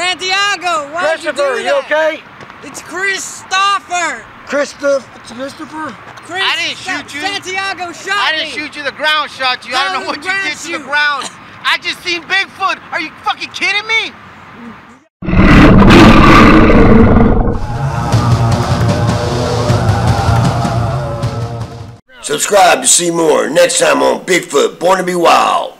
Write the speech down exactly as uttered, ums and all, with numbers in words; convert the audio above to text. Santiago, why did you do that? Christopher, you okay? It's Christopher. Christopher? Christopher? Chris, I didn't shoot you. Santiago shot me. I didn't shoot you. The ground shot you. How I don't know what you did shoot? to the ground. I just seen Bigfoot. Are you fucking kidding me? Subscribe to see more. Next time on Bigfoot: Born to be Wild.